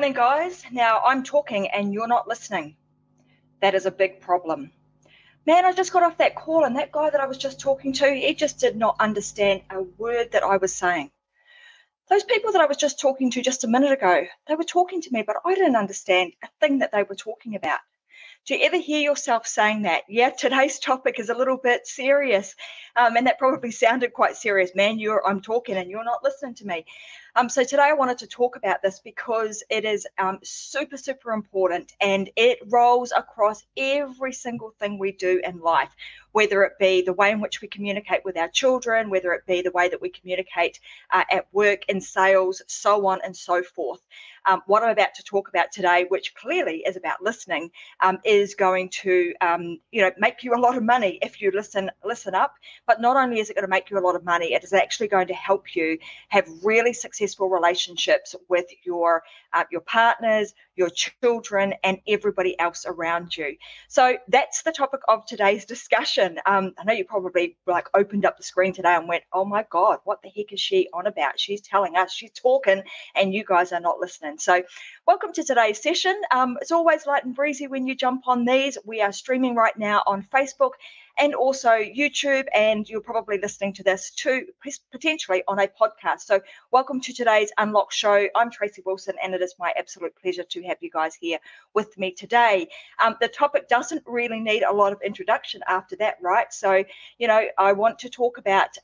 morning, guys. Now I'm talking and you're not listening. That is a big problem. Man, I just got off that call and that guy that I was just talking to, he just did not understand a word that I was saying. Those people that I was just talking to just a minute ago, they were talking to me, but I didn't understand a thing that they were talking about. Do you ever hear yourself saying that? Yeah, today's topic is a little bit serious. And that probably sounded quite serious. Man, I'm talking and you're not listening to me. So today I wanted to talk about this because it is super, super important, and it rolls across every single thing we do in life, whether it be the way in which we communicate with our children, whether it be the way that we communicate at work, in sales, so on and so forth. What I'm about to talk about today, which clearly is about listening, is going to make you a lot of money if you listen up. But not only is it going to make you a lot of money, it is actually going to help you have really successful relationships with your partners, your children, and everybody else around you. So that's the topic of today's discussion. I know you probably opened up the screen today and went, oh my God, what the heck is she on about? She's telling us, she's talking, and you guys are not listening. So welcome to today's session. It's always light and breezy when you jump on these. We are streaming right now on Facebook and also YouTube, and you're probably listening to this too, potentially on a podcast. So welcome to today's Unlocked show. I'm Tracy Wilson, and it is my absolute pleasure to have you guys here with me today. The topic doesn't really need a lot of introduction after that, right? So, I want to talk about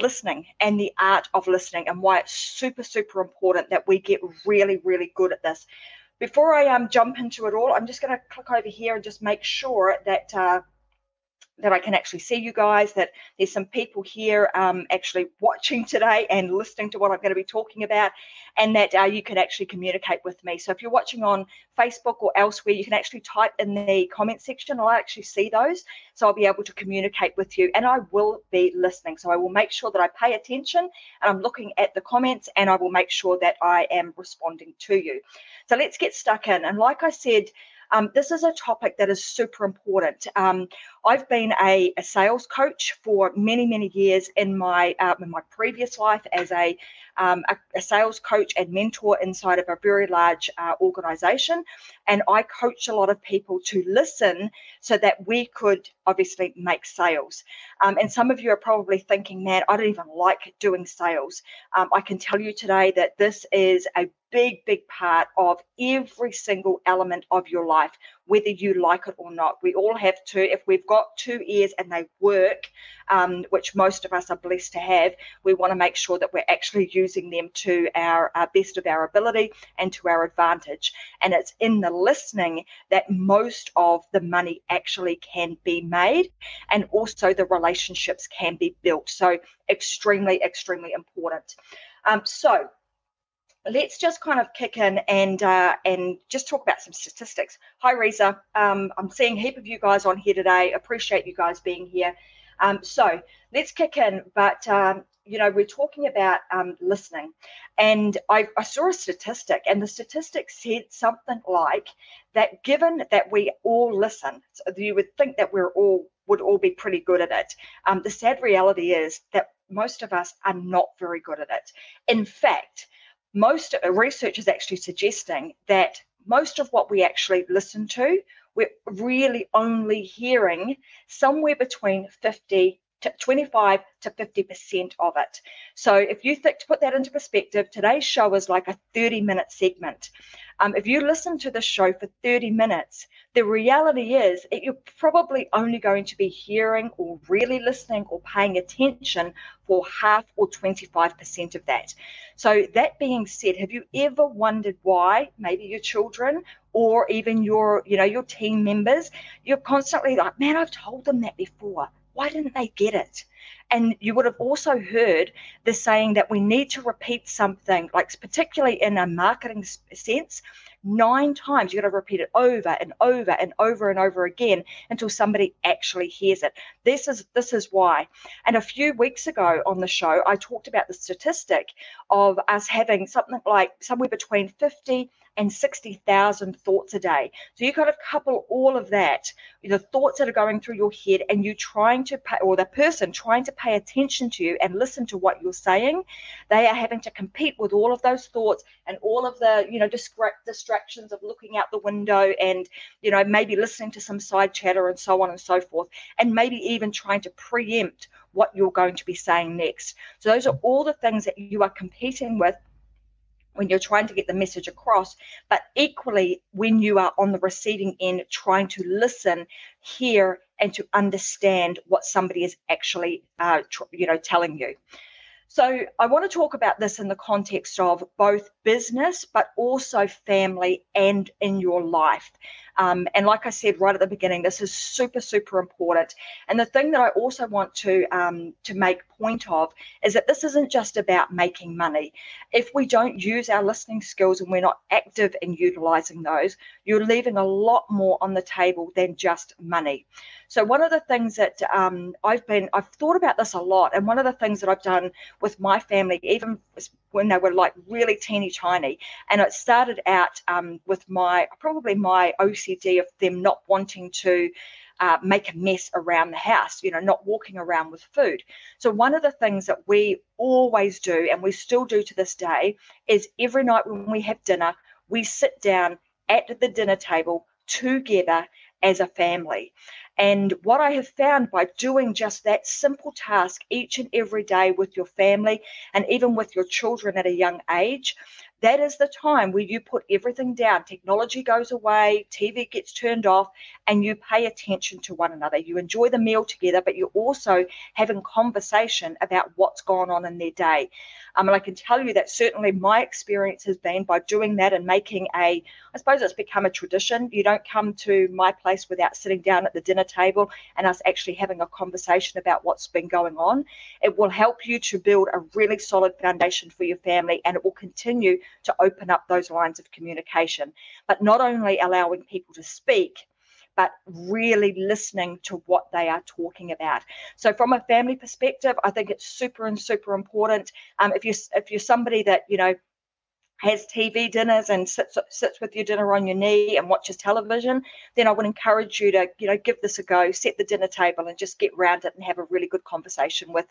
listening and the art of listening and why it's super, super important that we get really, really good at this. Before I jump into it all, I'm just going to click over here and just make sure that that I can actually see you guys, that there's some people here actually watching today and listening to what I'm going to be talking about, and that you can actually communicate with me. So if you're watching on Facebook or elsewhere, you can actually type in the comment section. I'll actually see those, so I'll be able to communicate with you, and I will be listening. So I will make sure that I pay attention, and I'm looking at the comments, and I will make sure that I am responding to you. So let's get stuck in. And like I said, this is a topic that is super important. I've been a sales coach for many, many years in my previous life as a sales coach and mentor inside of a very large organization. And I coached a lot of people to listen so that we could obviously make sales. And some of you are probably thinking, man, I don't even like doing sales. I can tell you today that this is a big, big part of every single element of your life, whether you like it or not. We all have to. If we've got two ears and they work, which most of us are blessed to have, we want to make sure that we're actually using them to our best of our ability and to our advantage. And it's in the listening that most of the money actually can be made, and also the relationships can be built. So extremely, extremely important. So let's just kind of kick in and just talk about some statistics. Hi, Reza. I'm seeing a heap of you guys on here today. Appreciate you guys being here. So let's kick in. But, we're talking about listening. And I saw a statistic, and the statistic said something like that given that we all listen, so you would think that we would all be pretty good at it. The sad reality is that most of us are not very good at it. In fact, most research is actually suggesting that most of what we actually listen to, we're really only hearing somewhere between 25 to 50% of it. So if you think, to put that into perspective, today's show is like a 30-minute segment. If you listen to the show for 30 minutes, the reality is that you're probably only going to be hearing or really listening or paying attention for half or 25% of that. So that being said, have you ever wondered why maybe your children or even your team members, you're constantly like, man, I've told them that before. Why didn't they get it? And you would have also heard the saying that we need to repeat something, like particularly in a marketing sense, 9 times. You've got to repeat it over and over and over and over again until somebody actually hears it. This is why. And a few weeks ago on the show, I talked about the statistic of us having something like somewhere between 50 and 60,000 thoughts a day. So you kind of couple all of that, the thoughts that are going through your head and you trying to pay, or the person trying to pay attention to you and listen to what you're saying. They are having to compete with all of those thoughts and all of the, you know, distractions of looking out the window and, you know, maybe listening to some side chatter and so on and so forth, and maybe even trying to preempt what you're going to be saying next. So those are all the things that you are competing with when you're trying to get the message across, but equally when you are on the receiving end trying to listen, hear, and to understand what somebody is actually, telling you. So I want to talk about this in the context of both business, but also family and in your life. And like I said right at the beginning, this is super, super important. And the thing that I also want to make point of is that this isn't just about making money. If we don't use our listening skills and we're not active in utilizing those, you're leaving a lot more on the table than just money. So one of the things that I've thought about this a lot, and one of the things that I've done with my family, even when they were like really teeny tiny, and it started out with my OCD of them not wanting to make a mess around the house, you know, not walking around with food. So one of the things that we always do, and we still do to this day, is every night when we have dinner, we sit down at the dinner table together as a family. And what I have found by doing just that simple task each and every day with your family and even with your children at a young age, that is the time where you put everything down. Technology goes away, TV gets turned off, and you pay attention to one another. You enjoy the meal together, but you're also having conversation about what's gone on in their day. And I can tell you that certainly my experience has been by doing that and making I suppose it's become a tradition. You don't come to my place without sitting down at the dinner table and us actually having a conversation about what's been going on. It will help you to build a really solid foundation for your family, and it will continue to open up those lines of communication. But not only allowing people to speak, but really listening to what they are talking about. So from a family perspective, I think it's super important. If you're somebody that, you know, has TV dinners and sits with your dinner on your knee and watches television, then I would encourage you to, you know, give this a go, set the dinner table and just get round it and have a really good conversation with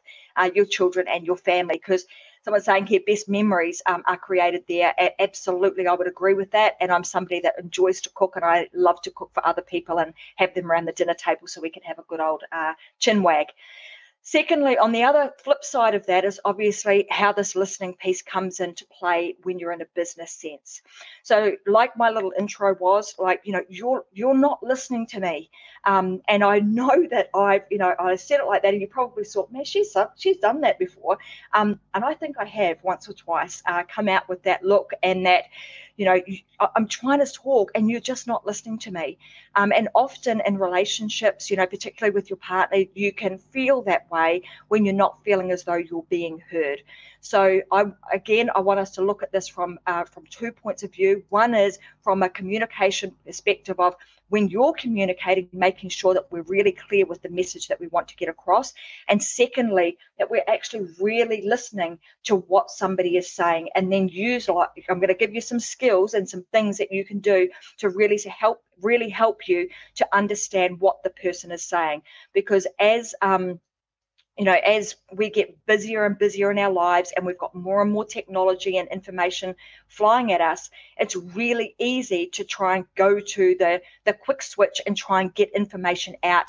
your children and your family, because someone's saying here, best memories are created there. Absolutely, I would agree with that. And I'm somebody that enjoys to cook, and I love to cook for other people and have them around the dinner table so we can have a good old chin wag. Secondly, on the other flip side of that is obviously how this listening piece comes into play when you're in a business sense. So like my little intro was, like, you know, you're not listening to me. And I know that I said it like that, and you probably thought, man, she's done that before. And I think I have once or twice come out with that look and that, you know, I'm trying to talk and you're just not listening to me. And often in relationships, you know, particularly with your partner, you can feel that way when you're not feeling as though you're being heard. So I want us to look at this from two points of view. One is from a communication perspective of when you're communicating, making sure that we're really clear with the message that we want to get across. And secondly, that we're actually really listening to what somebody is saying, and then I'm going to give you some skills and some things that you can do to really help you to understand what the person is saying. Because as we get busier and busier in our lives and we've got more and more technology and information flying at us, it's really easy to try and go to the quick switch and try and get information out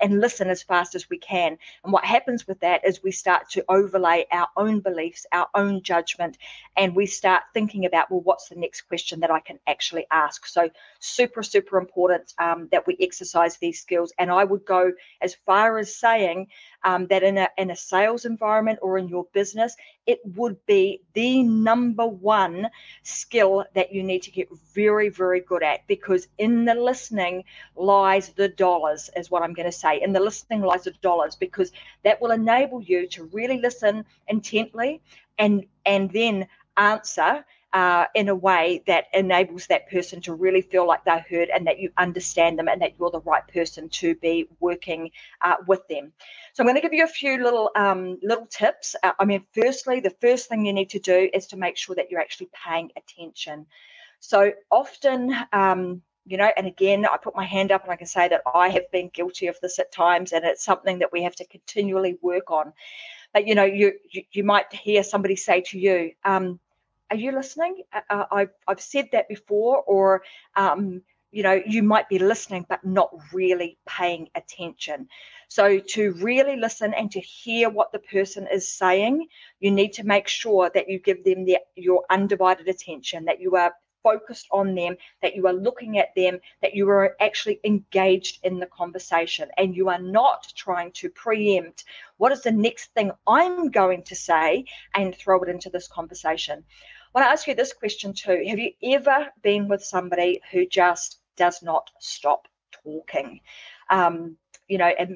and listen as fast as we can. And what happens with that is we start to overlay our own beliefs, our own judgment, and we start thinking about, well, what's the next question that I can actually ask? So super, super important that we exercise these skills. And I would go as far as saying that in a sales environment or in your business, it would be the number one skill that you need to get very, very good at, because in the listening lies the dollars, is what I'm going to say. In the listening lies the dollars, because that will enable you to really listen intently and then answer in a way that enables that person to really feel like they're heard and that you understand them and that you're the right person to be working with them. So I'm going to give you a few little tips. Firstly, the first thing you need to do is to make sure that you're actually paying attention. So often, and again, I put my hand up and I can say that I have been guilty of this at times, and it's something that we have to continually work on. But, you might hear somebody say to you, are you listening? I've said that before, or, you might be listening but not really paying attention. So to really listen and to hear what the person is saying, you need to make sure that you give them your undivided attention, that you are focused on them, that you are looking at them, that you are actually engaged in the conversation, and you are not trying to preempt what is the next thing I'm going to say and throw it into this conversation. I want to ask you this question too. Have you ever been with somebody who just does not stop talking? And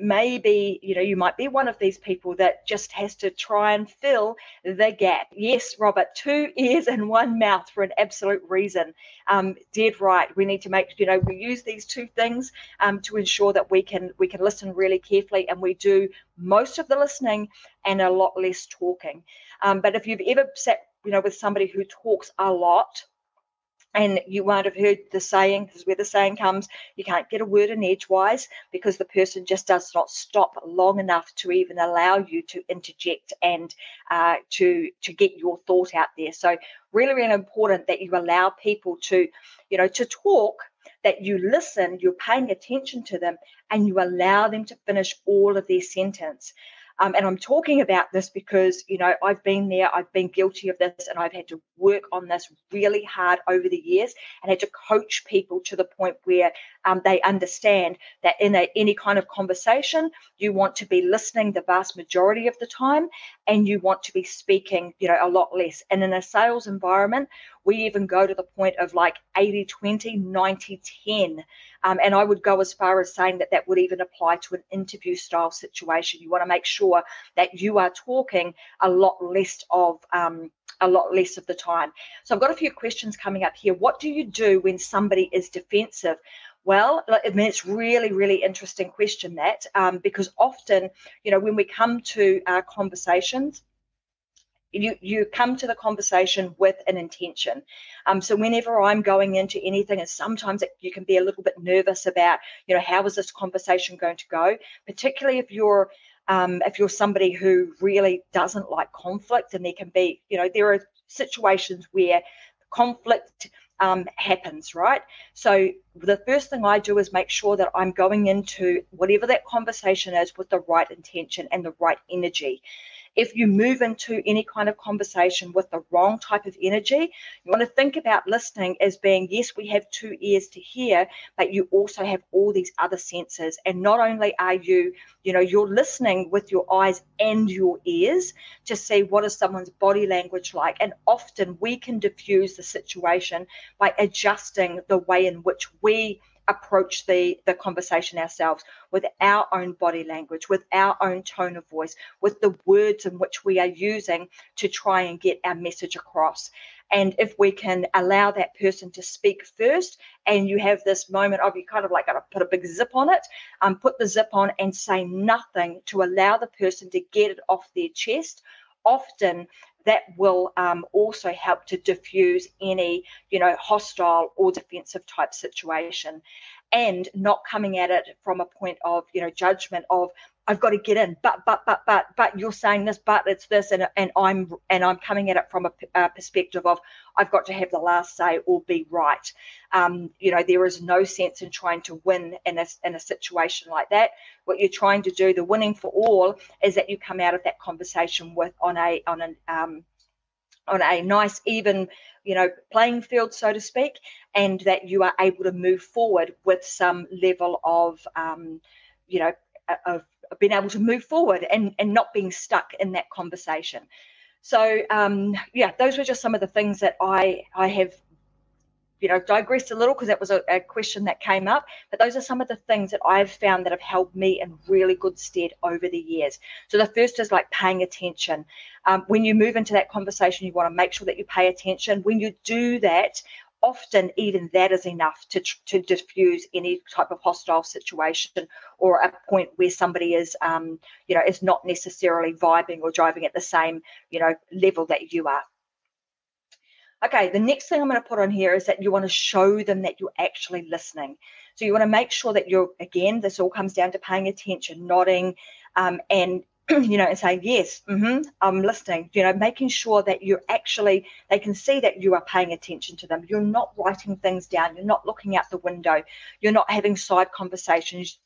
maybe, you might be one of these people that just has to try and fill the gap. Yes, Robert, 2 ears and 1 mouth for an absolute reason. Dead right. We need to make, we use these 2 things to ensure that we can listen really carefully, and we do most of the listening and a lot less talking. But if you've ever sat, with somebody who talks a lot, and you might have heard the saying, this is where the saying comes, you can't get a word in edgewise because the person just does not stop long enough to even allow you to interject and to get your thought out there. So really, really important that you allow people to, to talk, that you listen, you're paying attention to them, and you allow them to finish all of their sentence. And I'm talking about this because, I've been there, I've been guilty of this, and I've had to work on this really hard over the years, and had to coach people to the point where they understand that in any kind of conversation, you want to be listening the vast majority of the time, and you want to be speaking, a lot less. And in a sales environment, we even go to the point of like 80-20, 90-10. And I would go as far as saying that would even apply to an interview style situation. You want to make sure that you are talking a lot less of the time. So I've got a few questions coming up here. What do you do when somebody is defensive? Well, it's really, really interesting question that, because often, when we come to our conversations, you come to the conversation with an intention. So whenever I'm going into anything, and sometimes you can be a little bit nervous about, how is this conversation going to go, particularly if you're somebody who really doesn't like conflict, and there can be, there are situations where conflict happens, right? So the first thing I do is make sure that I'm going into whatever that conversation is with the right intention and the right energy. If you move into any kind of conversation with the wrong type of energy, you want to think about listening as being, yes, we have 2 ears to hear, but you also have all these other senses. And not only are you, you're listening with your eyes and your ears to see what is someone's body language like. And often we can diffuse the situation by adjusting the way in which we approach the conversation ourselves, with our own body language, with our own tone of voice, with the words in which we are using to try and get our message across. And if we can allow that person to speak first, and you have this moment of, you kind of like got to put a big zip on it, put the zip on and say nothing to allow the person to get it off their chest, often that will also help to diffuse any, hostile or defensive type situation, and not coming at it from a point of, judgment of, I've got to get in, but you're saying this, but it's this, and I'm coming at it from a perspective of, I've got to have the last say or be right. There is no sense in trying to win in a situation like that. What you're trying to do, the winning for all, is that you come out of that conversation with on a nice, even, playing field, so to speak, and that you are able to move forward with some level of, of being able to move forward and not being stuck in that conversation. So, those were just some of the things that I have, digressed a little because that was a question that came up. But those are some of the things that I've found that have held me in really good stead over the years. So the first is like paying attention. When you move into that conversation, you want to make sure that you pay attention. When you do that, often even that is enough to diffuse any type of hostile situation, or a point where somebody is, is not necessarily vibing or driving at the same, level that you are. okay, the next thing I'm going to put on here is that you want to show them that you're actually listening. So you want to make sure that you're, again, this all comes down to paying attention, nodding, and, you know, and saying, yes, I'm listening, you know, making sure that you're actually, they can see that you are paying attention to them. You're not writing things down. You're not looking out the window. You're not having side conversations.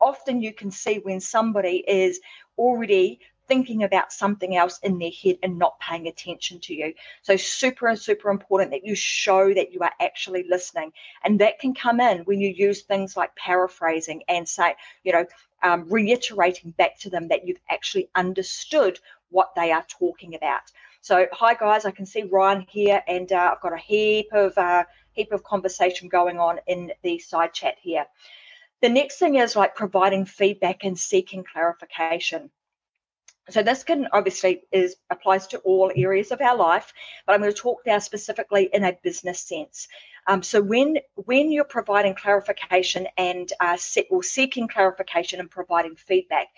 Often you can see when somebody is already thinking about something else in their head and not paying attention to you. So super important that you show that you are actually listening. And that can come in when you use things like paraphrasing and say, you know, reiterating back to them that you've actually understood what they are talking about. So, hi guys, I can see Ryan here, and I've got a heap of conversation going on in the side chat here. The next thing is like providing feedback and seeking clarification. So this can obviously applies to all areas of our life, but I'm going to talk now specifically in a business sense. So when you're providing clarification and seeking clarification and providing feedback,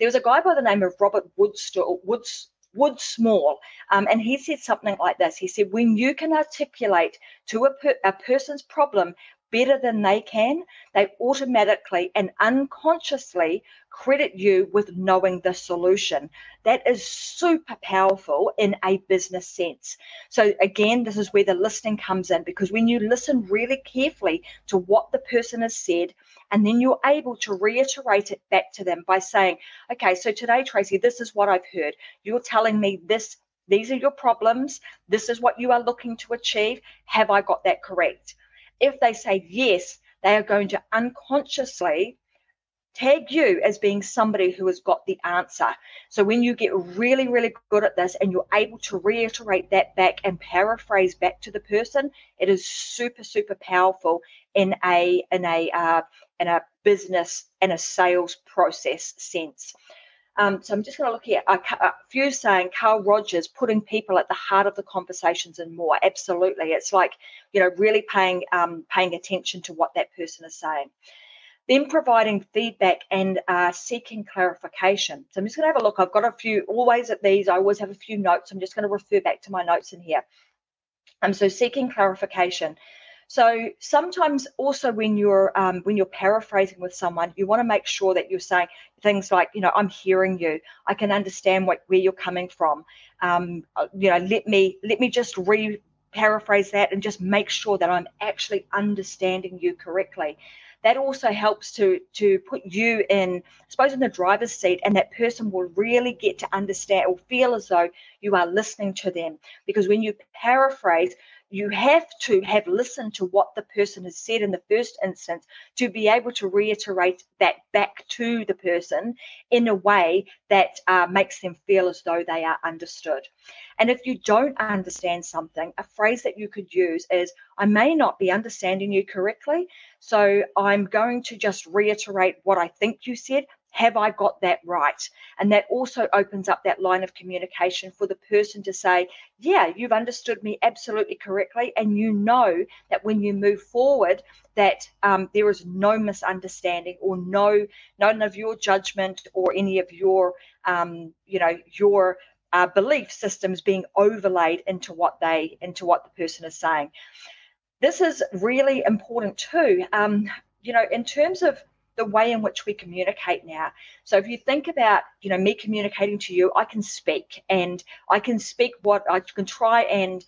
there was a guy by the name of Robert Woodsmall, and he said something like this. He said, when you can articulate to a person's problem better than they can, they automatically and unconsciously credit you with knowing the solution. That is super powerful in a business sense. So again, this is where the listening comes in, because when you listen really carefully to what the person has said, and then you're able to reiterate it back to them by saying, okay, so today, Tracy, this is what I've heard. You're telling me this. These are your problems. This is what you are looking to achieve. Have I got that correct? If they say yes, they are going to unconsciously tag you as being somebody who has got the answer. So when you get really, really good at this and you're able to reiterate that back and paraphrase back to the person, it is super powerful in a business and a sales process sense. So I'm just going to look here. A few saying Carl Rogers, putting people at the heart of the conversations and more. Absolutely. It's like, you know, really paying attention to what that person is saying. Then providing feedback and seeking clarification. So I'm just going to have a look. I've got a few always at these. I always have a few notes. I'm just going to refer back to my notes in here. So seeking clarification. So sometimes also when you're paraphrasing with someone, you want to make sure that you're saying things like, you know, I'm hearing you. I can understand where you're coming from. You know, let me just re-paraphrase that and just make sure that I'm actually understanding you correctly. That also helps to put you in, I suppose, in the driver's seat, and that person will really get to understand or feel as though you are listening to them. Because when you paraphrase, you have to have listened to what the person has said in the first instance to be able to reiterate that back to the person in a way that makes them feel as though they are understood. And if you don't understand something, a phrase that you could use is, I may not be understanding you correctly, so I'm going to just reiterate what I think you said. Have I got that right? And that also opens up that line of communication for the person to say, yeah, you've understood me absolutely correctly. And you know that when you move forward, that there is no misunderstanding or none of your judgment or any of your, you know, your belief systems being overlaid into what the person is saying. This is really important too, you know, in terms of the way in which we communicate now. So if you think about, you know, me communicating to you, I can speak, and I can speak what I can try and,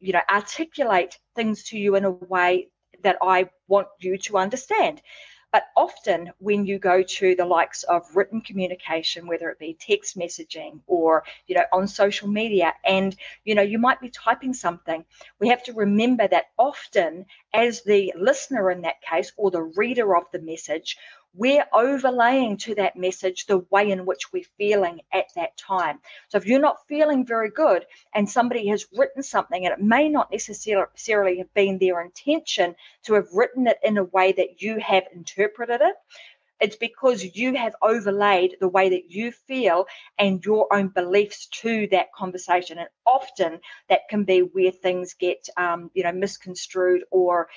you know, articulate things to you in a way that I want you to understand. But often when you go to the likes of written communication, whether it be text messaging or, you know, on social media, and, you know, you might be typing something, we have to remember that often as the listener in that case, or the reader of the message, we're overlaying to that message the way in which we're feeling at that time. So if you're not feeling very good and somebody has written something, and it may not necessarily have been their intention to have written it in a way that you have interpreted it, it's because you have overlaid the way that you feel and your own beliefs to that conversation. And often that can be where things get, you know, misconstrued or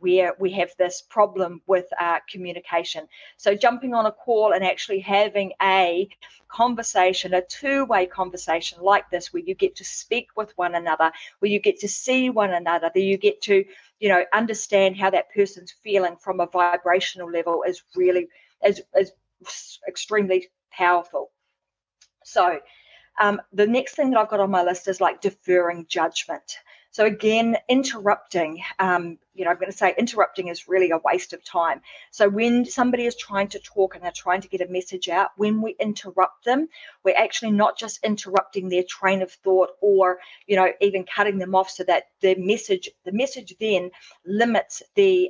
where we have this problem with communication. So jumping on a call and actually having a conversation, a two-way conversation like this, where you get to speak with one another, where you get to see one another, that you get to, you know, understand how that person's feeling from a vibrational level is really is extremely powerful. So the next thing that I've got on my list is like deferring judgment. So again, interrupting, I'm going to say interrupting is really a waste of time. So when somebody is trying to talk and they're trying to get a message out, when we interrupt them, we're actually not just interrupting their train of thought or, you know, even cutting them off, so that the message then limits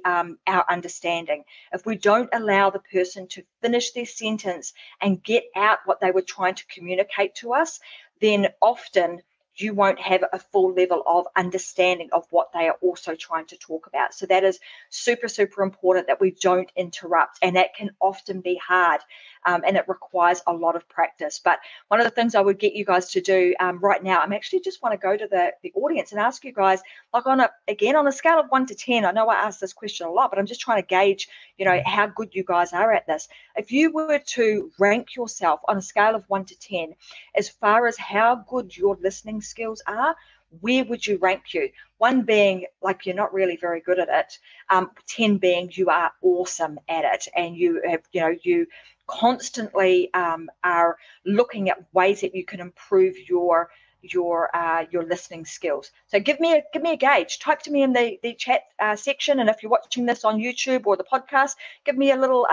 our understanding. If we don't allow the person to finish their sentence and get out what they were trying to communicate to us, then often you won't have a full level of understanding of what they are also trying to talk about. So that is super, super important that we don't interrupt. And that can often be hard, and it requires a lot of practice. But one of the things I would get you guys to do right now, I'm actually just want to go to the audience and ask you guys, like on a scale of 1 to 10, I know I ask this question a lot, but I'm just trying to gauge, you know, how good you guys are at this. If you were to rank yourself on a scale of 1 to 10, as far as how good your listening skills are, where would you rank you? 1 being like you're not really very good at it, 10 being you are awesome at it, and you have, you know, you constantly are looking at ways that you can improve your listening skills. So give me a gauge. Type to me in the chat section, and if you're watching this on YouTube or the podcast, give me a little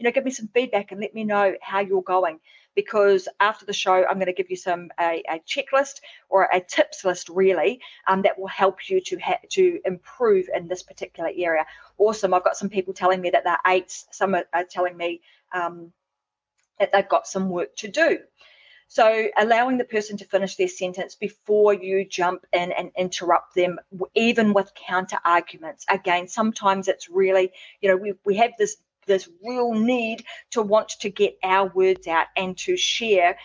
give me some feedback and let me know how you're going. Because after the show, I'm going to give you a checklist or a tips list, really, that will help you to improve in this particular area. Awesome. I've got some people telling me that they're 8s. Some are telling me that they've got some work to do. So allowing the person to finish their sentence before you jump in and interrupt them, even with counter arguments. Again, sometimes it's really, you know, we have this real need to want to get our words out and to share,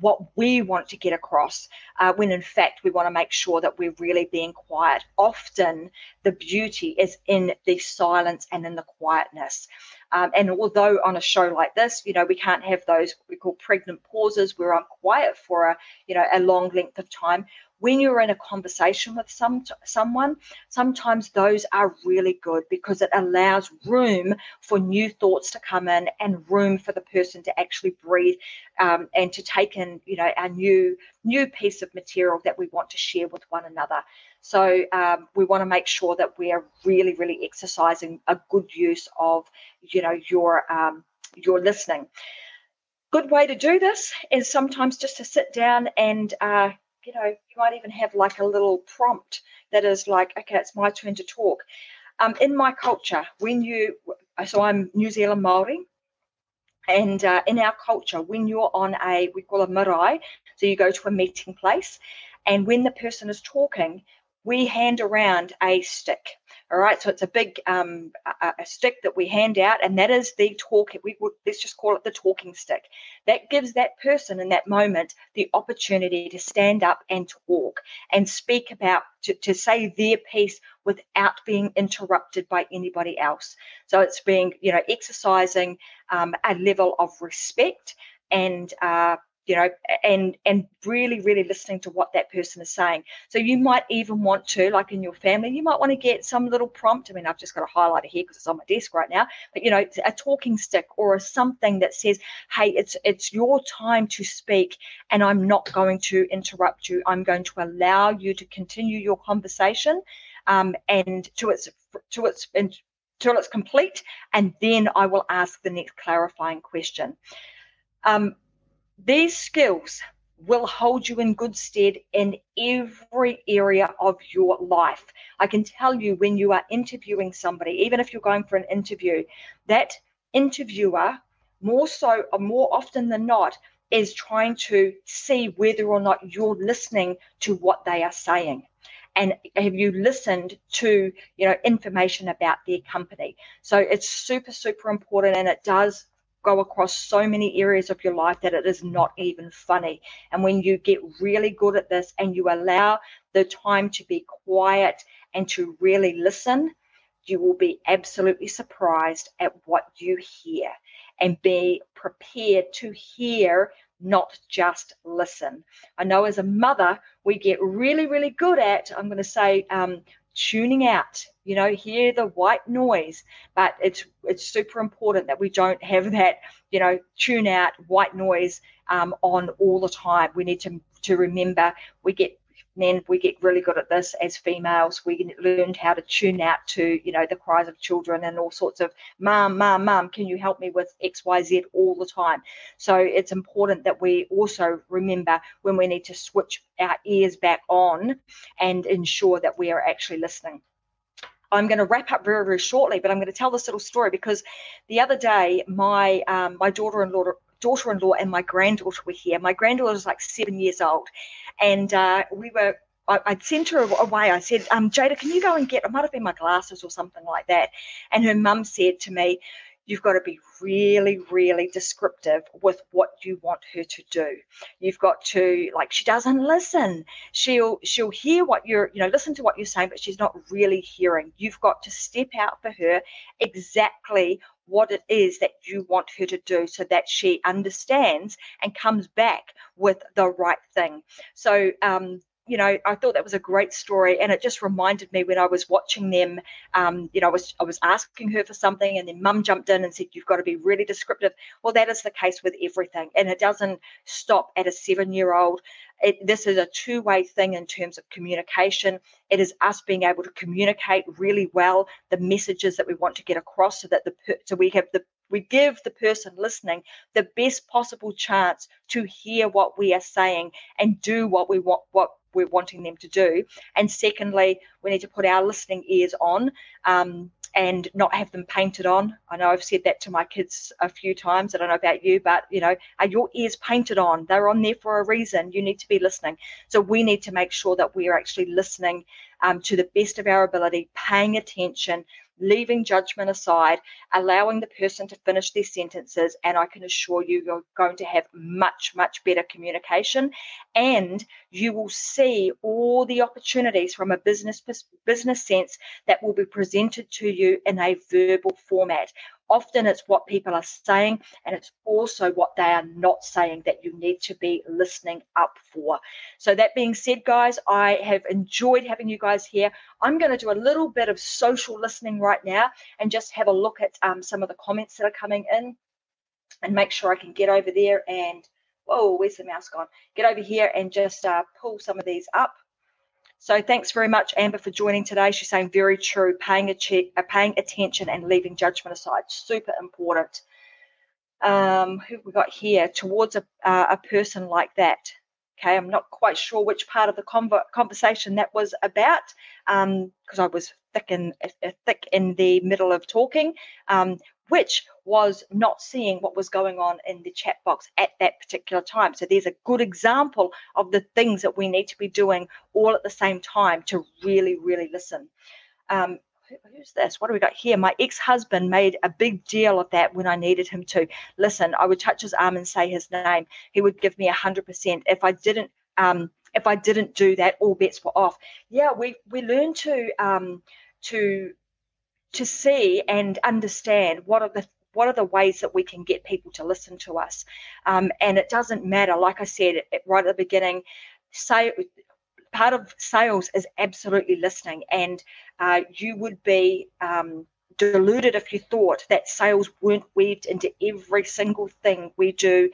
what we want to get across, when in fact we want to make sure that we're really being quiet. Often the beauty is in the silence and in the quietness. And although on a show like this, you know, we can't have those we call pregnant pauses where I'm quiet for a long length of time. When you're in a conversation with someone, sometimes those are really good because it allows room for new thoughts to come in and room for the person to actually breathe and to take in, you know, our new piece of material that we want to share with one another. So we want to make sure that we are really, really exercising a good use of, you know, your listening. Good way to do this is sometimes just to sit down and you know, you might even have like a little prompt that is like, okay, it's my turn to talk. In my culture, so I'm New Zealand Māori, and in our culture, when you're on we call a marae, so you go to a meeting place, and when the person is talking, we hand around a stick. All right, so it's a big a stick that we hand out, and that is the talk. Let's just call it the talking stick. That gives that person in that moment the opportunity to stand up and talk and speak about to say their piece without being interrupted by anybody else. So it's being, you know, exercising a level of respect and. And really, really listening to what that person is saying. So you might even want to, like in your family, you might want to get some little prompt. I mean, I've just got a highlighter here because it's on my desk right now. But, you know, a talking stick or something that says, hey, it's your time to speak and I'm not going to interrupt you. I'm going to allow you to continue your conversation and till it's complete. And then I will ask the next clarifying question. These skills will hold you in good stead in every area of your life. I can tell you, when you are interviewing somebody, even if you're going for an interview, that interviewer, more often than not, is trying to see whether or not you're listening to what they are saying. And have you listened to, you know, information about their company? So it's super, super important, and it does go across so many areas of your life that it is not even funny. And when you get really good at this and you allow the time to be quiet and to really listen, you will be absolutely surprised at what you hear, and be prepared to hear, not just listen. I know as a mother, we get really, really good at, I'm going to say, tuning out, you know, hear the white noise, but it's super important that we don't have that, you know, tune out white noise on all the time. We need to remember we get really good at this as females. We learned how to tune out to, you know, the cries of children and all sorts of mom, can you help me with XYZ all the time. So it's important that we also remember when we need to switch our ears back on and ensure that we are actually listening. I'm going to wrap up very, very shortly, but I'm going to tell this little story because the other day my my daughter-in-law and my granddaughter were here. My granddaughter was like 7 years old, and I'd sent her away. I said, Jada, can you go and get, it might have been my glasses or something like that. And her mum said to me, you've got to be really, really descriptive with what you want her to do. You've got to, like, she doesn't listen. She'll hear what you're, you know, listen to what you're saying, but she's not really hearing. You've got to step out for her exactly what it is that you want her to do so that she understands and comes back with the right thing. So, you know, I thought that was a great story, and it just reminded me when I was watching them, you know, I was asking her for something, and then mum jumped in and said, you've got to be really descriptive. Well, that is the case with everything, and it doesn't stop at a 7-year-old. This is a two-way thing in terms of communication. It is us being able to communicate really well the messages that we want to get across so that we give the person listening the best possible chance to hear what we are saying and do what we're wanting them to do. And secondly, we need to put our listening ears on and not have them painted on. I know I've said that to my kids a few times. I don't know about you, but, you know, are your ears painted on? They're on there for a reason. You need to be listening. So we need to make sure that we are actually listening to the best of our ability, paying attention, leaving judgment aside, allowing the person to finish their sentences, and I can assure you, you're going to have much, much better communication, and you will see all the opportunities from a business sense that will be presented to you in a verbal format. Often it's what people are saying, and it's also what they are not saying that you need to be listening up for. So that being said, guys, I have enjoyed having you guys here. I'm going to do a little bit of social listening right now and just have a look at some of the comments that are coming in and make sure I can get over there and, whoa, where's the mouse gone? Get over here and just pull some of these up. So thanks very much, Amber, for joining today. She's saying very true, paying attention and leaving judgment aside. Super important. Who have we got here? Towards a person like that. Okay, I'm not quite sure which part of the conversation that was about because I was thick in the middle of talking, which was not seeing what was going on in the chat box at that particular time. So there's a good example of the things that we need to be doing all at the same time to really, really listen. Who's this? What do we got here? My ex-husband made a big deal of that when I needed him to. Listen, I would touch his arm and say his name. He would give me 100%. If I didn't do that, all bets were off. Yeah, we learn to see and understand what are the ways that we can get people to listen to us. And it doesn't matter. Like I said right at the beginning, part of sales is absolutely listening, and you would be deluded if you thought that sales weren't weaved into every single thing we do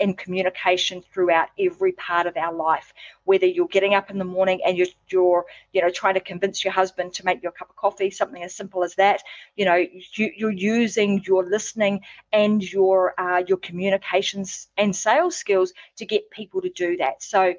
in communication throughout every part of our life. Whether you're getting up in the morning and you're you know, trying to convince your husband to make you a cup of coffee, something as simple as that, you know, you're using your listening and your communications and sales skills to get people to do that. So,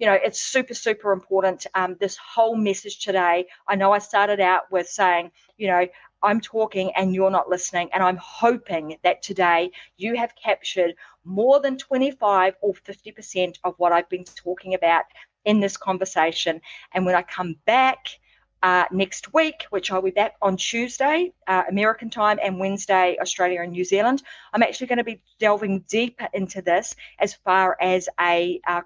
you know, it's super, super important. This whole message today, I know I started out with saying, you know, I'm talking and you're not listening, and I'm hoping that today you have captured more than 25 or 50% of what I've been talking about in this conversation. And when I come back next week, which I'll be back on Tuesday, American time, and Wednesday, Australia and New Zealand, I'm actually going to be delving deeper into this as far as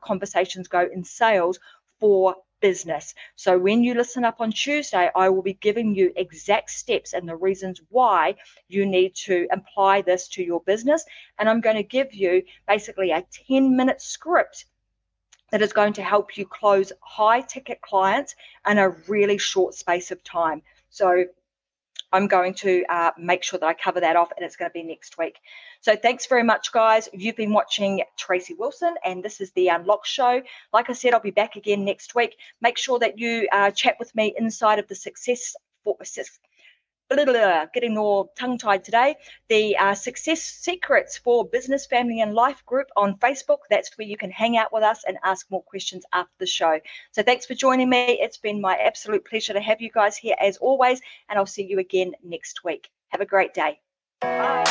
conversations go in sales for business. So when you listen up on Tuesday, I will be giving you exact steps and the reasons why you need to apply this to your business. And I'm going to give you basically a 10-minute script that is going to help you close high-ticket clients in a really short space of time. So I'm going to make sure that I cover that off, and it's going to be next week. So thanks very much, guys. You've been watching Tracy Wilson, and this is the Unlocked Show. Like I said, I'll be back again next week. Make sure that you chat with me inside of the Success getting all tongue-tied today. The Success Secrets for Business, Family and Life group on Facebook. That's where you can hang out with us and ask more questions after the show. So thanks for joining me. It's been my absolute pleasure to have you guys here as always, and I'll see you again next week. Have a great day. Bye.